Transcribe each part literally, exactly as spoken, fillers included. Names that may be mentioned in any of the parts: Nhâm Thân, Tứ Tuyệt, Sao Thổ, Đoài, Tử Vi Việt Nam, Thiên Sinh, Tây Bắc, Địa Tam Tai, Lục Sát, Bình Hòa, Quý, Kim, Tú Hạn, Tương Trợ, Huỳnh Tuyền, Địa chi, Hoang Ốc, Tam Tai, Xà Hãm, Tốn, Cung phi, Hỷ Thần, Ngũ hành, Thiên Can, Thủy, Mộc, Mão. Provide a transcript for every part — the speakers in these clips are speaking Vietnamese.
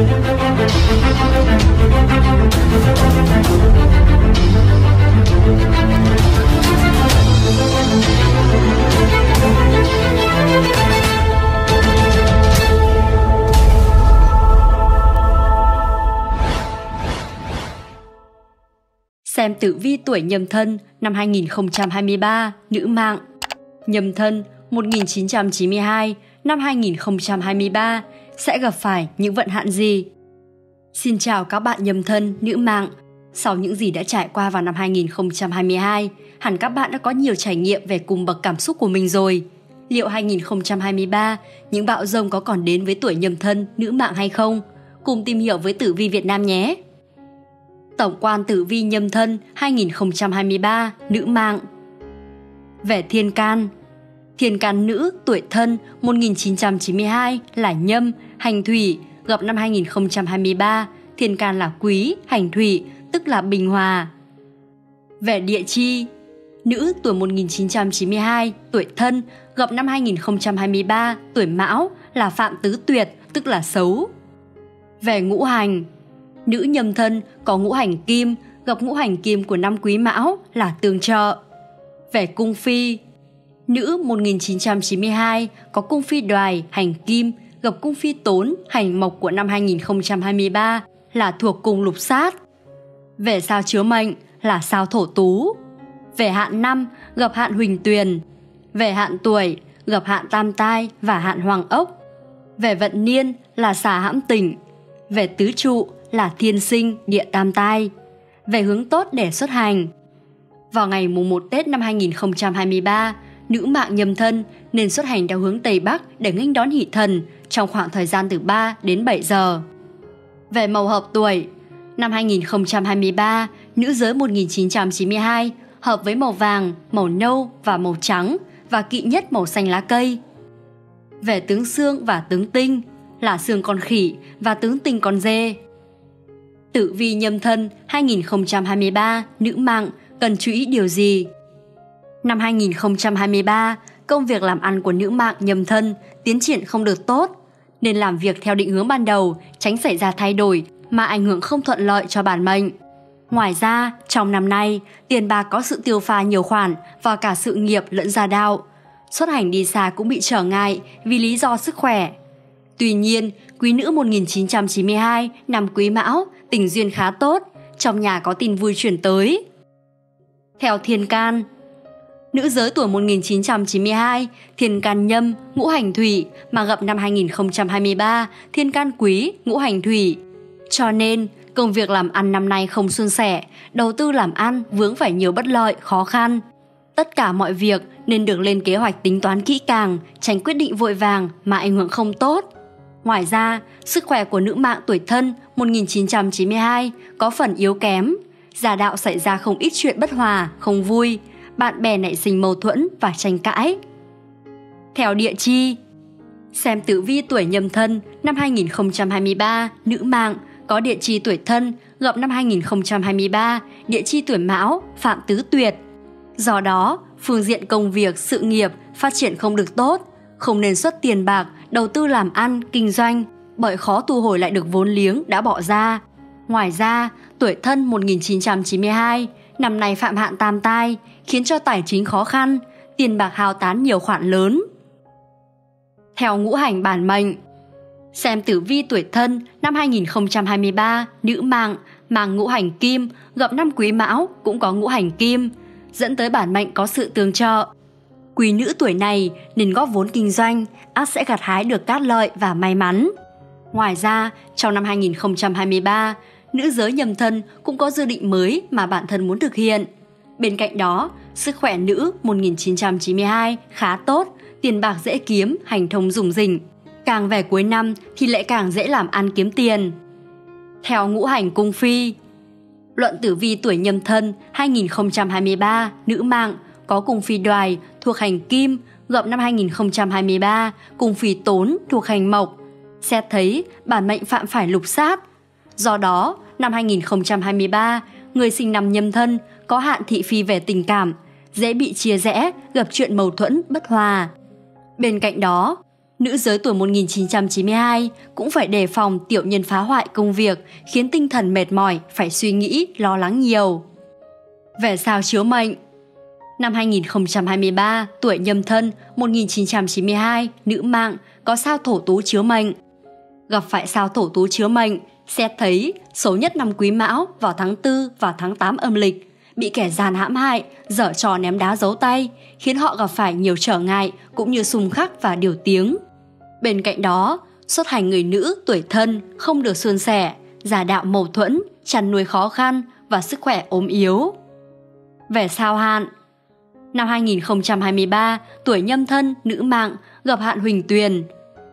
Xem tử vi tuổi Nhâm Thân năm hai nghìn không trăm hai mươi ba, nữ mạng. Nhâm Thân một nghìn chín trăm chín mươi hai năm hai nghìn không trăm hai mươi ba sẽ gặp phải những vận hạn gì? Xin chào các bạn Nhâm Thân, nữ mạng. Sau những gì đã trải qua vào năm hai nghìn không trăm hai mươi hai, hẳn các bạn đã có nhiều trải nghiệm về cùng bậc cảm xúc của mình rồi. Liệu hai nghìn không trăm hai mươi ba, những bão dông có còn đến với tuổi Nhâm Thân, nữ mạng hay không? Cùng tìm hiểu với Tử Vi Việt Nam nhé! Tổng quan tử vi Nhâm Thân hai nghìn không trăm hai mươi ba, nữ mạng. Về Thiên Can, Thiên Can nữ tuổi Thân một nghìn chín trăm chín mươi hai là Nhâm, hành Thủy, gặp năm hai nghìn không trăm hai mươi ba, Thiên Can là Quý, hành Thủy, tức là bình hòa. Về Địa chi, nữ tuổi một nghìn chín trăm chín mươi hai, tuổi Thân, gặp năm hai nghìn không trăm hai mươi ba, tuổi Mão, là phạm Tứ Tuyệt, tức là xấu. Về ngũ hành, nữ Nhâm Thân có ngũ hành Kim, gặp ngũ hành Kim của năm Quý Mão là Tương Trợ. Về cung phi, nữ một nghìn chín trăm chín mươi hai có cung phi Đoài, hành Kim, gặp cung phi Tốn, hành Mộc của năm hai nghìn không trăm hai mươi ba là thuộc cung Lục Sát. Về sao chiếu mệnh là sao Thổ Tú. Về hạn năm gặp hạn Huỳnh Tuyền. Về hạn tuổi gặp hạn Tam Tai và hạn Hoang Ốc. Về vận niên là Xà Hãm Tỉnh. Về tứ trụ là Thiên Sinh, Địa Tam Tai. Về hướng tốt để xuất hành. Vào ngày mùng một Tết năm hai nghìn không trăm hai mươi ba, nữ mạng Nhâm Thân nên xuất hành theo hướng Tây Bắc để nghênh đón Hỷ Thần trong khoảng thời gian từ ba đến bảy giờ. Về màu hợp tuổi, năm hai nghìn không trăm hai mươi ba, nữ giới một nghìn chín trăm chín mươi hai hợp với màu vàng, màu nâu và màu trắng và kỵ nhất màu xanh lá cây. Về tướng xương và tướng tinh là xương con khỉ và tướng tinh con dê. Tử vi Nhâm Thân hai nghìn không trăm hai mươi ba, nữ mạng cần chú ý điều gì? Năm hai nghìn không trăm hai mươi ba, công việc làm ăn của nữ mạng Nhâm Thân tiến triển không được tốt, nên làm việc theo định hướng ban đầu, tránh xảy ra thay đổi mà ảnh hưởng không thuận lợi cho bản mệnh. Ngoài ra, trong năm nay, tiền bạc có sự tiêu pha nhiều khoản vào cả sự nghiệp lẫn gia đạo. Xuất hành đi xa cũng bị trở ngại vì lý do sức khỏe. Tuy nhiên, quý nữ một nghìn chín trăm chín mươi hai năm Quý Mão, tình duyên khá tốt, trong nhà có tin vui chuyển tới. Theo Thiên Can, nữ giới tuổi một nghìn chín trăm chín mươi hai, Thiên Can Nhâm, ngũ hành Thủy mà gặp năm hai nghìn không trăm hai mươi ba, Thiên Can Quý, ngũ hành Thủy. Cho nên, công việc làm ăn năm nay không suôn sẻ, đầu tư làm ăn vướng phải nhiều bất lợi, khó khăn. Tất cả mọi việc nên được lên kế hoạch tính toán kỹ càng, tránh quyết định vội vàng mà ảnh hưởng không tốt. Ngoài ra, sức khỏe của nữ mạng tuổi Thân một nghìn chín trăm chín mươi hai có phần yếu kém. Gia đạo xảy ra không ít chuyện bất hòa, không vui. Bạn bè nảy sinh mâu thuẫn và tranh cãi. Theo địa chi, xem tử vi tuổi Nhâm Thân năm hai nghìn không trăm hai mươi ba, nữ mạng có địa chi tuổi Thân gặp năm hai nghìn không trăm hai mươi ba, địa chi tuổi Mão, phạm Tứ Tuyệt. Do đó, phương diện công việc, sự nghiệp phát triển không được tốt, không nên xuất tiền bạc, đầu tư làm ăn, kinh doanh, bởi khó thu hồi lại được vốn liếng đã bỏ ra. Ngoài ra, tuổi Thân một nghìn chín trăm chín mươi hai, năm nay phạm hạn Tam Tai, khiến cho tài chính khó khăn, tiền bạc hao tán nhiều khoản lớn. Theo ngũ hành bản mệnh, xem tử vi tuổi Thân năm hai nghìn không trăm hai mươi ba, nữ mạng, mang ngũ hành Kim, gặp năm Quý Mão cũng có ngũ hành Kim, dẫn tới bản mệnh có sự tương trợ. Quý nữ tuổi này nên góp vốn kinh doanh, ắt sẽ gặt hái được cát lợi và may mắn. Ngoài ra, trong năm hai nghìn không trăm hai mươi ba, nữ giới Nhâm Thân cũng có dự định mới mà bản thân muốn thực hiện. Bên cạnh đó, sức khỏe nữ một nghìn chín trăm chín mươi hai khá tốt, tiền bạc dễ kiếm, hành thông rủng rỉnh. Càng về cuối năm thì lại càng dễ làm ăn kiếm tiền. Theo ngũ hành cung phi, luận tử vi tuổi Nhâm Thân hai nghìn không trăm hai mươi ba, nữ mạng, có cung phi Đoài thuộc hành Kim, gặp năm hai nghìn không trăm hai mươi ba, cung phi Tốn thuộc hành Mộc. Xét thấy bản mệnh phạm phải lục sát. Do đó, năm hai nghìn không trăm hai mươi ba, người sinh năm Nhâm Thân có hạn thị phi về tình cảm, dễ bị chia rẽ, gặp chuyện mâu thuẫn, bất hòa. Bên cạnh đó, Nữ giới tuổi một nghìn chín trăm chín mươi hai cũng phải đề phòng tiểu nhân phá hoại công việc, khiến tinh thần mệt mỏi, phải suy nghĩ, lo lắng nhiều. Về sao chiếu mệnh. Năm hai nghìn không trăm hai mươi ba, tuổi Nhâm Thân, một nghìn chín trăm chín mươi hai, nữ mạng, có sao Thổ Tú chiếu mệnh. Gặp phải sao Thổ Tú chiếu mệnh, xét thấy xấu nhất năm Quý Mão vào tháng tư và tháng tám âm lịch, bị kẻ gian hãm hại, dở trò ném đá giấu tay, khiến họ gặp phải nhiều trở ngại cũng như xung khắc và điều tiếng. Bên cạnh đó, xuất hành người nữ tuổi Thân không được suôn sẻ, gia đạo mâu thuẫn, chăn nuôi khó khăn và sức khỏe ốm yếu. Về sao Hạn. Năm hai nghìn không trăm hai mươi ba, tuổi Nhâm Thân, nữ mạng, gặp hạn Huỳnh Tuyền.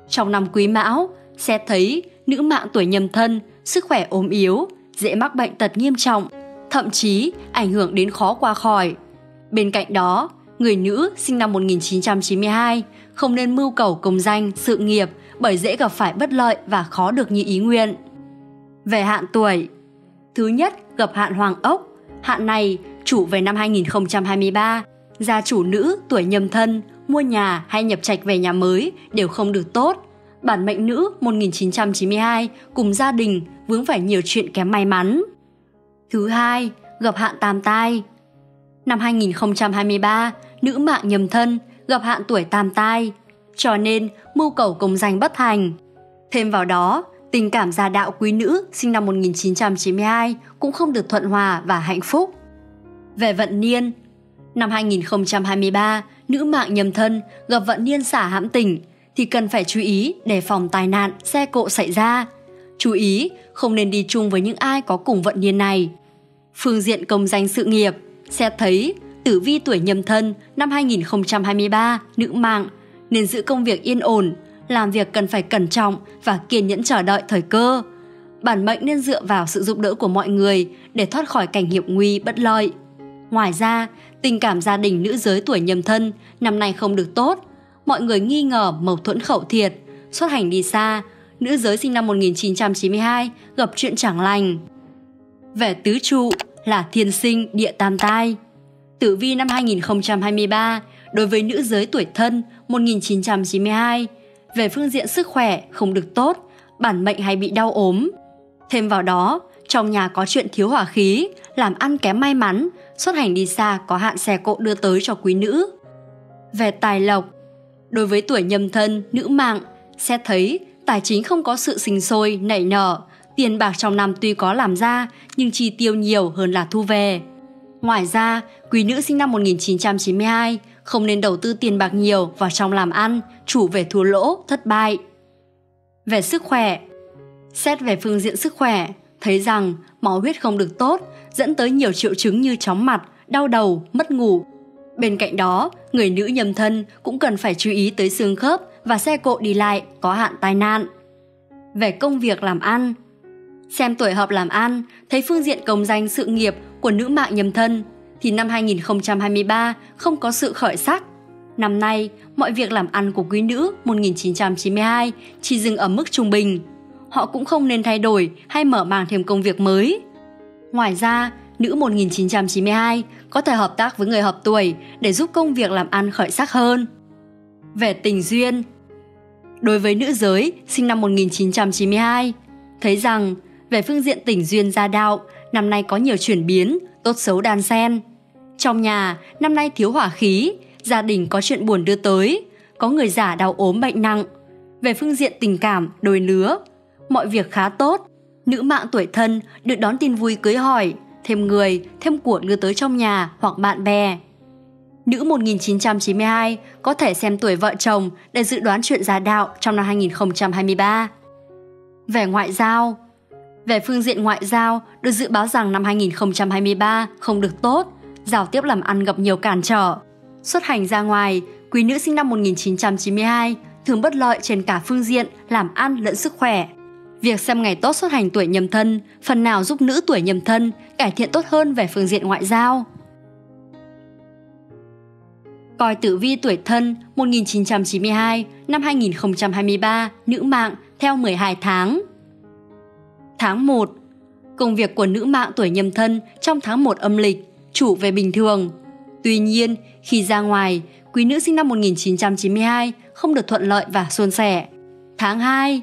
Trong năm Quý Mão, xét thấy nữ mạng tuổi Nhâm Thân sức khỏe ốm yếu, dễ mắc bệnh tật nghiêm trọng, thậm chí ảnh hưởng đến khó qua khỏi. Bên cạnh đó, người nữ sinh năm một nghìn chín trăm chín mươi hai không nên mưu cầu công danh, sự nghiệp bởi dễ gặp phải bất lợi và khó được như ý nguyện. Về hạn tuổi. Thứ nhất, gặp hạn Hoang Ốc. Hạn này chủ về năm hai nghìn không trăm hai mươi ba, gia chủ nữ tuổi Nhâm Thân mua nhà hay nhập trạch về nhà mới đều không được tốt. Bản mệnh nữ một nghìn chín trăm chín mươi hai cùng gia đình vướng phải nhiều chuyện kém may mắn. Thứ hai, gặp hạn Tam Tai. Năm hai nghìn không trăm hai mươi ba, nữ mạng Nhâm Thân gặp hạn tuổi Tam Tai, cho nên mưu cầu công danh bất thành. Thêm vào đó, tình cảm gia đạo quý nữ sinh năm một nghìn chín trăm chín mươi hai cũng không được thuận hòa và hạnh phúc. Về vận niên. Năm hai nghìn không trăm hai mươi ba, nữ mạng Nhâm Thân gặp vận niên Xà Hãm Tỉnh thì cần phải chú ý để phòng tai nạn, xe cộ xảy ra. Chú ý không nên đi chung với những ai có cùng vận niên này. Phương diện công danh sự nghiệp, xét thấy tử vi tuổi Nhâm Thân năm hai nghìn không trăm hai mươi ba, nữ mạng, nên giữ công việc yên ổn, làm việc cần phải cẩn trọng và kiên nhẫn chờ đợi thời cơ. Bản mệnh nên dựa vào sự giúp đỡ của mọi người để thoát khỏi cảnh hiểm nguy bất lợi. Ngoài ra, tình cảm gia đình nữ giới tuổi Nhâm Thân năm nay không được tốt. Mọi người nghi ngờ, mâu thuẫn khẩu thiệt, xuất hành đi xa. Nữ giới sinh năm một nghìn chín trăm chín mươi hai gặp chuyện chẳng lành. Về tứ trụ là Thiên Sinh, Địa Tam Tai. Tử vi năm hai nghìn không trăm hai mươi ba đối với nữ giới tuổi Thân một nghìn chín trăm chín mươi hai, về phương diện sức khỏe không được tốt, bản mệnh hay bị đau ốm. Thêm vào đó, trong nhà có chuyện thiếu hỏa khí, làm ăn kém may mắn, xuất hành đi xa có hạn xe cộ đưa tới cho quý nữ. Về tài lộc, đối với tuổi Nhâm Thân, nữ mạng, xét thấy tài chính không có sự sinh sôi, nảy nở, tiền bạc trong năm tuy có làm ra nhưng chi tiêu nhiều hơn là thu về. Ngoài ra, quý nữ sinh năm một nghìn chín trăm chín mươi hai không nên đầu tư tiền bạc nhiều vào trong làm ăn, chủ về thua lỗ, thất bại. Về sức khỏe, xét về phương diện sức khỏe, thấy rằng máu huyết không được tốt, dẫn tới nhiều triệu chứng như chóng mặt, đau đầu, mất ngủ. Bên cạnh đó, người nữ Nhâm Thân cũng cần phải chú ý tới xương khớp và xe cộ đi lại có hạn tai nạn. Về công việc làm ăn, xem tuổi hợp làm ăn, thấy phương diện công danh sự nghiệp của nữ mạng Nhâm Thân thì năm hai nghìn không trăm hai mươi ba không có sự khởi sắc. Năm nay, mọi việc làm ăn của quý nữ một nghìn chín trăm chín mươi hai chỉ dừng ở mức trung bình. Họ cũng không nên thay đổi hay mở màng thêm công việc mới. Ngoài ra, nữ một nghìn chín trăm chín mươi hai có thể hợp tác với người hợp tuổi để giúp công việc làm ăn khởi sắc hơn. Về tình duyên, đối với nữ giới sinh năm một nghìn chín trăm chín mươi hai, thấy rằng về phương diện tình duyên gia đạo, năm nay có nhiều chuyển biến, tốt xấu đan xen. Trong nhà, năm nay thiếu hỏa khí, gia đình có chuyện buồn đưa tới, có người già đau ốm bệnh nặng. Về phương diện tình cảm, đôi lứa, mọi việc khá tốt. Nữ mạng tuổi Thân được đón tin vui cưới hỏi, thêm người, thêm của đưa tới trong nhà hoặc bạn bè. Nữ một nghìn chín trăm chín mươi hai có thể xem tuổi vợ chồng để dự đoán chuyện gia đạo trong năm hai nghìn không trăm hai mươi ba. Về ngoại giao, về phương diện ngoại giao được dự báo rằng năm hai nghìn không trăm hai mươi ba không được tốt, giao tiếp làm ăn gặp nhiều cản trở. Xuất hành ra ngoài, quý nữ sinh năm một nghìn chín trăm chín mươi hai thường bất lợi trên cả phương diện làm ăn lẫn sức khỏe. Việc xem ngày tốt xuất hành tuổi Nhâm Thân phần nào giúp nữ tuổi Nhâm Thân cải thiện tốt hơn về phương diện ngoại giao. Coi tử vi tuổi Thân một nghìn chín trăm chín mươi hai năm hai nghìn không trăm hai mươi ba nữ mạng theo mười hai tháng. Tháng một. Công việc của nữ mạng tuổi Nhâm Thân trong tháng một âm lịch chủ về bình thường. Tuy nhiên, khi ra ngoài, quý nữ sinh năm một nghìn chín trăm chín mươi hai không được thuận lợi và suôn sẻ. Tháng hai.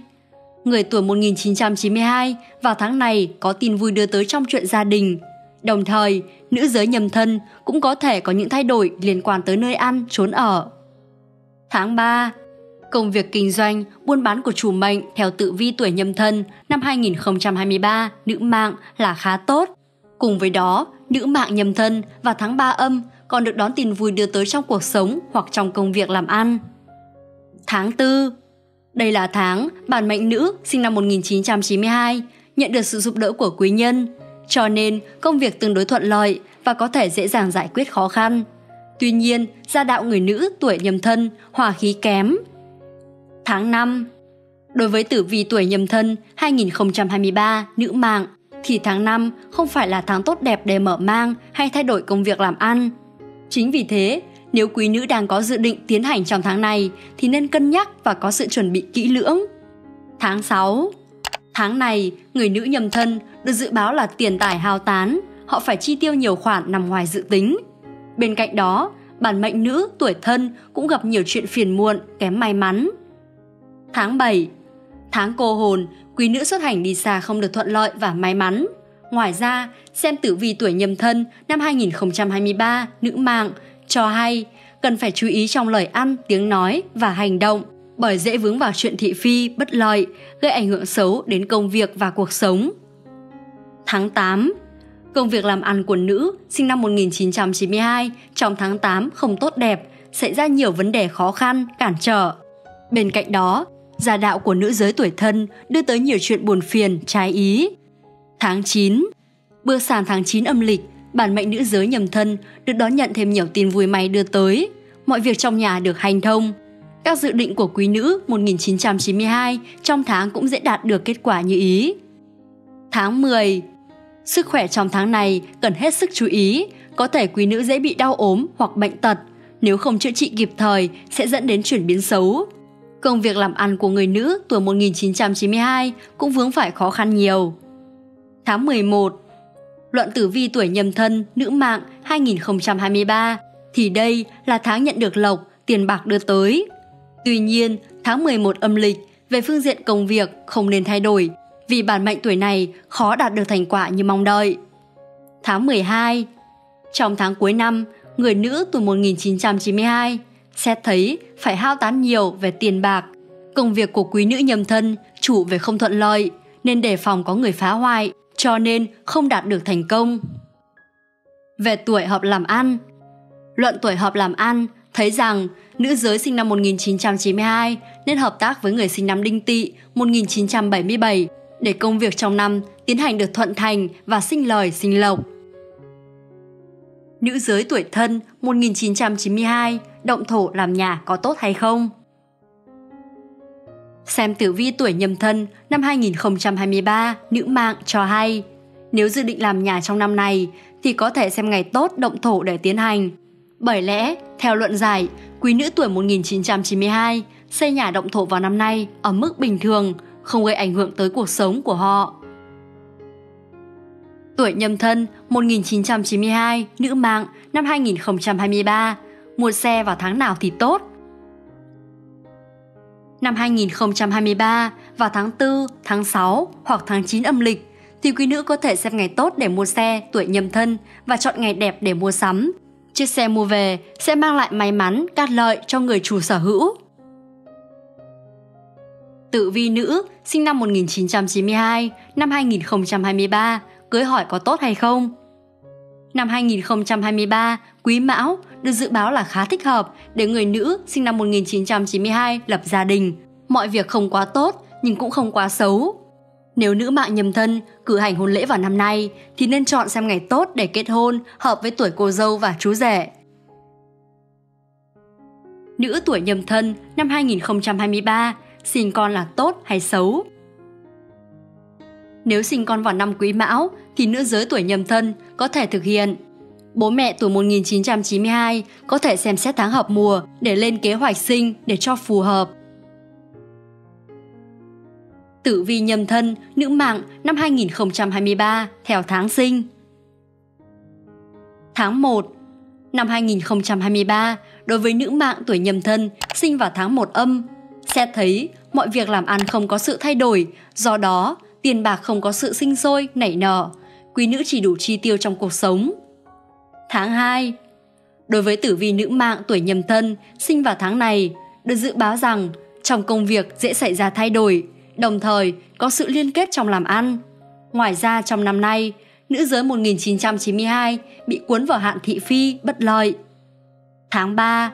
Người tuổi một nghìn chín trăm chín mươi hai vào tháng này có tin vui đưa tới trong chuyện gia đình. Đồng thời, nữ giới nhâm thân cũng có thể có những thay đổi liên quan tới nơi ăn, trốn ở. Tháng ba. Công việc kinh doanh, buôn bán của chủ mệnh theo tử vi tuổi nhâm thân năm hai nghìn không trăm hai mươi ba nữ mạng là khá tốt. Cùng với đó, nữ mạng nhâm thân vào tháng ba âm còn được đón tin vui đưa tới trong cuộc sống hoặc trong công việc làm ăn. Tháng tư. Đây là tháng bản mệnh nữ sinh năm một nghìn chín trăm chín mươi hai nhận được sự giúp đỡ của quý nhân, cho nên công việc tương đối thuận lợi và có thể dễ dàng giải quyết khó khăn. Tuy nhiên, gia đạo người nữ tuổi nhâm thân hòa khí kém. Tháng năm. Đối với tử vi tuổi nhâm thân hai nghìn không trăm hai mươi ba nữ mạng thì tháng năm không phải là tháng tốt đẹp để mở mang hay thay đổi công việc làm ăn. Chính vì thế, nếu quý nữ đang có dự định tiến hành trong tháng này thì nên cân nhắc và có sự chuẩn bị kỹ lưỡng. Tháng sáu. Tháng này, người nữ nhâm thân được dự báo là tiền tài hao tán, họ phải chi tiêu nhiều khoản nằm ngoài dự tính. Bên cạnh đó, bản mệnh nữ tuổi thân cũng gặp nhiều chuyện phiền muộn, kém may mắn. Tháng bảy. Tháng cô hồn, quý nữ xuất hành đi xa không được thuận lợi và may mắn. Ngoài ra, xem tử vi tuổi nhâm thân năm hai nghìn không trăm hai mươi ba nữ mạng cho hay cần phải chú ý trong lời ăn, tiếng nói và hành động, bởi dễ vướng vào chuyện thị phi, bất lợi, gây ảnh hưởng xấu đến công việc và cuộc sống. Tháng tám. Công việc làm ăn của nữ sinh năm một nghìn chín trăm chín mươi hai trong tháng tám không tốt đẹp, xảy ra nhiều vấn đề khó khăn, cản trở. Bên cạnh đó, gia đạo của nữ giới tuổi thân đưa tới nhiều chuyện buồn phiền, trái ý. Tháng chín. Bữa sàn tháng chín âm lịch, bản mệnh nữ giới nhâm thân được đón nhận thêm nhiều tin vui may đưa tới. Mọi việc trong nhà được hành thông. Các dự định của quý nữ một nghìn chín trăm chín mươi hai trong tháng cũng dễ đạt được kết quả như ý. Tháng mười. Sức khỏe trong tháng này cần hết sức chú ý. Có thể quý nữ dễ bị đau ốm hoặc bệnh tật. Nếu không chữa trị kịp thời sẽ dẫn đến chuyển biến xấu. Công việc làm ăn của người nữ tuổi một nghìn chín trăm chín mươi hai cũng vướng phải khó khăn nhiều. Tháng mười một. Luận tử vi tuổi nhâm thân nữ mạng hai nghìn không trăm hai mươi ba thì đây là tháng nhận được lộc, tiền bạc đưa tới. Tuy nhiên, tháng mười một âm lịch về phương diện công việc không nên thay đổi vì bản mệnh tuổi này khó đạt được thành quả như mong đợi. Tháng mười hai. Trong tháng cuối năm, người nữ tuổi một nghìn chín trăm chín mươi hai xét thấy phải hao tán nhiều về tiền bạc. Công việc của quý nữ nhâm thân chủ về không thuận lợi nên đề phòng có người phá hoại, cho nên không đạt được thành công. Về tuổi hợp làm ăn, luận tuổi hợp làm ăn thấy rằng nữ giới sinh năm một nghìn chín trăm chín mươi hai nên hợp tác với người sinh năm Đinh Tỵ một nghìn chín trăm bảy mươi bảy để công việc trong năm tiến hành được thuận thành và sinh lời sinh lộc. Nữ giới tuổi thân một nghìn chín trăm chín mươi hai động thổ làm nhà có tốt hay không? Xem tử vi tuổi nhâm thân năm hai nghìn không trăm hai mươi ba nữ mạng cho hay nếu dự định làm nhà trong năm này thì có thể xem ngày tốt động thổ để tiến hành. Bởi lẽ, theo luận giải, quý nữ tuổi một nghìn chín trăm chín mươi hai xây nhà động thổ vào năm nay ở mức bình thường, không gây ảnh hưởng tới cuộc sống của họ. Tuổi nhâm thân một nghìn chín trăm chín mươi hai nữ mạng năm hai nghìn không trăm hai mươi ba mua xe vào tháng nào thì tốt? Năm hai nghìn không trăm hai mươi ba, vào tháng tư, tháng sáu hoặc tháng chín âm lịch thì quý nữ có thể xem ngày tốt để mua xe tuổi nhâm thân và chọn ngày đẹp để mua sắm. Chiếc xe mua về sẽ mang lại may mắn, cát lợi cho người chủ sở hữu. Tử vi nữ sinh năm một nghìn chín trăm chín mươi hai, năm hai nghìn không trăm hai mươi ba cưới hỏi có tốt hay không? Năm hai nghìn không trăm hai mươi ba, Quý Mão được dự báo là khá thích hợp để người nữ sinh năm một nghìn chín trăm chín mươi hai lập gia đình. Mọi việc không quá tốt nhưng cũng không quá xấu. Nếu nữ mạng nhâm thân cử hành hôn lễ vào năm nay thì nên chọn xem ngày tốt để kết hôn hợp với tuổi cô dâu và chú rể. Nữ tuổi nhâm thân năm hai nghìn không trăm hai mươi ba sinh con là tốt hay xấu? Nếu sinh con vào năm Quý Mão thì nữ giới tuổi nhâm thân có thể thực hiện. Bố mẹ tuổi một nghìn chín trăm chín mươi hai có thể xem xét tháng hợp mùa để lên kế hoạch sinh để cho phù hợp. Tử vi nhâm thân nữ mạng năm hai nghìn không trăm hai mươi ba theo tháng sinh. Tháng một. năm hai nghìn không trăm hai mươi ba đối với nữ mạng tuổi Nhâm Thân sinh vào tháng một âm. Xét thấy mọi việc làm ăn không có sự thay đổi, do đó tiền bạc không có sự sinh sôi, nảy nở. Quý nữ chỉ đủ chi tiêu trong cuộc sống. Tháng hai. Đối với tử vi nữ mạng tuổi Nhâm Thân sinh vào tháng này, được dự báo rằng trong công việc dễ xảy ra thay đổi, đồng thời có sự liên kết trong làm ăn. Ngoài ra trong năm nay, nữ giới một nghìn chín trăm chín mươi hai bị cuốn vào hạn thị phi, bất lợi. Tháng ba.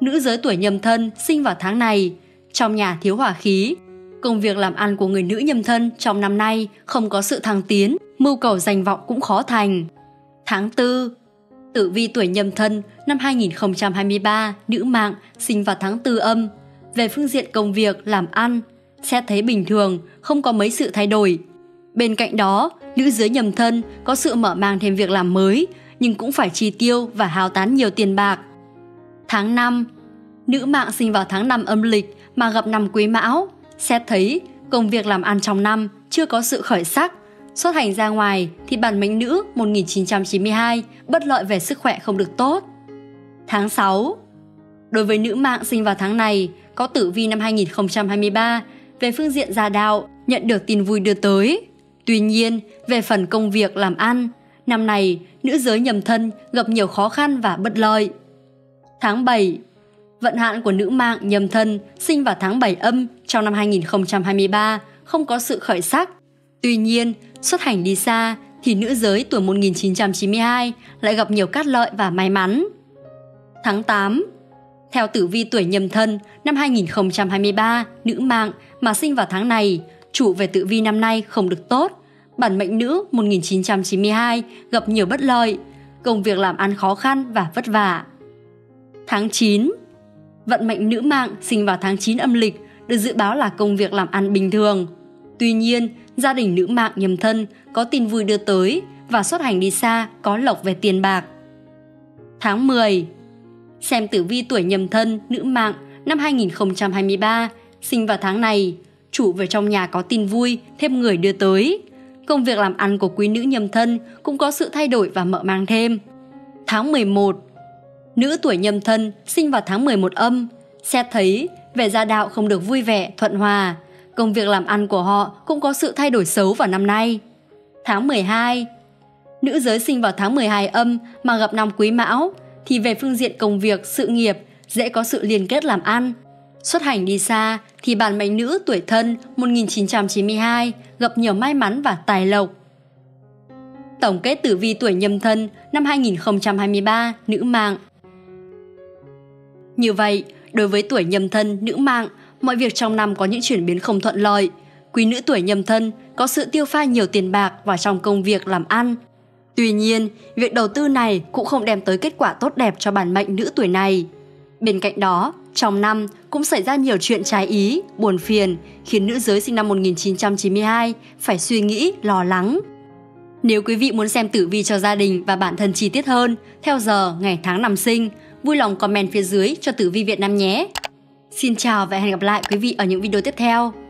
Nữ giới tuổi Nhâm Thân sinh vào tháng này, trong nhà thiếu hỏa khí. Công việc làm ăn của người nữ Nhâm Thân trong năm nay không có sự thăng tiến, mưu cầu danh vọng cũng khó thành. Tháng tư. Tử vi tuổi Nhâm Thân năm hai nghìn không trăm hai mươi ba, nữ mạng, sinh vào tháng tư âm. Về phương diện công việc, làm ăn, xét thấy bình thường, không có mấy sự thay đổi. Bên cạnh đó, nữ giới Nhâm Thân có sự mở mang thêm việc làm mới, nhưng cũng phải chi tiêu và hao tán nhiều tiền bạc. Tháng năm. Nữ mạng sinh vào tháng năm âm lịch mà gặp năm Quý Mão. Xét thấy, công việc làm ăn trong năm chưa có sự khởi sắc. Xuất hành ra ngoài thì bản mệnh nữ một nghìn chín trăm chín mươi hai bất lợi về sức khỏe không được tốt. Tháng sáu. Đối với nữ mạng sinh vào tháng này, có tử vi năm hai nghìn không trăm hai mươi ba, về phương diện gia đạo, nhận được tin vui đưa tới. Tuy nhiên, về phần công việc làm ăn, năm này nữ giới Nhâm Thân gặp nhiều khó khăn và bất lợi. Tháng bảy. Vận hạn của nữ mạng Nhâm Thân sinh vào tháng bảy âm trong năm hai nghìn không trăm hai mươi ba không có sự khởi sắc. Tuy nhiên, xuất hành đi xa thì nữ giới tuổi một nghìn chín trăm chín mươi hai lại gặp nhiều cát lợi và may mắn. Tháng tám. Theo tử vi tuổi Nhâm Thân năm hai nghìn không trăm hai mươi ba, nữ mạng mà sinh vào tháng này, chủ về tử vi năm nay không được tốt. Bản mệnh nữ một nghìn chín trăm chín mươi hai gặp nhiều bất lợi, công việc làm ăn khó khăn và vất vả. Tháng chín. Vận mệnh nữ mạng sinh vào tháng chín âm lịch được dự báo là công việc làm ăn bình thường. Tuy nhiên, gia đình nữ mạng Nhâm Thân có tin vui đưa tới và xuất hành đi xa có lộc về tiền bạc. Tháng mười. Xem tử vi tuổi Nhâm Thân nữ mạng năm hai nghìn không trăm hai mươi ba sinh vào tháng này, chủ về trong nhà có tin vui thêm người đưa tới. Công việc làm ăn của quý nữ Nhâm Thân cũng có sự thay đổi và mở mang thêm. Tháng mười một. Nữ tuổi Nhâm Thân sinh vào tháng mười một âm. Xét thấy về gia đạo không được vui vẻ, thuận hòa. Công việc làm ăn của họ cũng có sự thay đổi xấu vào năm nay. Tháng mười hai. Nữ giới sinh vào tháng mười hai âm mà gặp năm Quý Mão thì về phương diện công việc, sự nghiệp dễ có sự liên kết làm ăn. Xuất hành đi xa thì bản mệnh nữ tuổi Thân một nghìn chín trăm chín mươi hai gặp nhiều may mắn và tài lộc. Tổng kết tử vi tuổi Nhâm Thân năm hai nghìn không trăm hai mươi ba nữ mạng. Như vậy, đối với tuổi Nhâm Thân nữ mạng, mọi việc trong năm có những chuyển biến không thuận lợi. Quý nữ tuổi Nhâm Thân có sự tiêu pha nhiều tiền bạc vào trong công việc làm ăn. Tuy nhiên, việc đầu tư này cũng không đem tới kết quả tốt đẹp cho bản mệnh nữ tuổi này. Bên cạnh đó, trong năm cũng xảy ra nhiều chuyện trái ý, buồn phiền, khiến nữ giới sinh năm một nghìn chín trăm chín mươi hai phải suy nghĩ, lo lắng. Nếu quý vị muốn xem tử vi cho gia đình và bản thân chi tiết hơn, theo giờ, ngày, tháng, năm sinh, vui lòng comment phía dưới cho Tử Vi Việt Nam nhé. Xin chào và hẹn gặp lại quý vị ở những video tiếp theo.